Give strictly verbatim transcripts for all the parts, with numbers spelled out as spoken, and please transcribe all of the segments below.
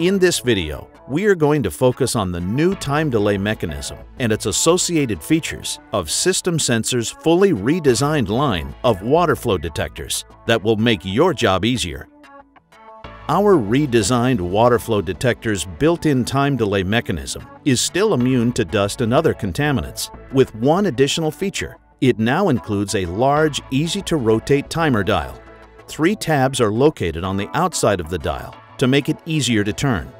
In this video, we are going to focus on the new time delay mechanism and its associated features of System Sensor's fully redesigned line of water flow detectors that will make your job easier. Our redesigned water flow detector's built-in time delay mechanism is still immune to dust and other contaminants, with one additional feature. It now includes a large, easy-to-rotate timer dial. Three tabs are located on the outside of the dial to make it easier to turn.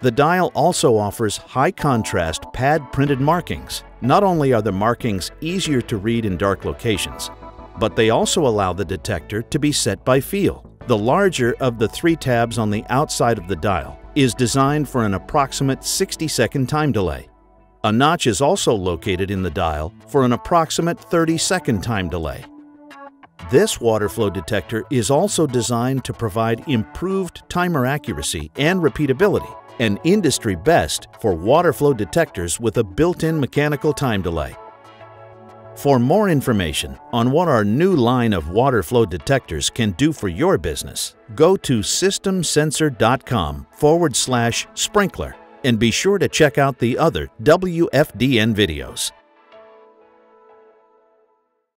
The dial also offers high-contrast pad-printed markings. Not only are the markings easier to read in dark locations, but they also allow the detector to be set by feel. The larger of the three tabs on the outside of the dial is designed for an approximate sixty second time delay. A notch is also located in the dial for an approximate thirty second time delay. This water flow detector is also designed to provide improved timer accuracy and repeatability, an industry best for water flow detectors with a built-in mechanical time delay. For more information on what our new line of water flow detectors can do for your business, go to systemsensor.com forward slash sprinkler and be sure to check out the other W F D N videos.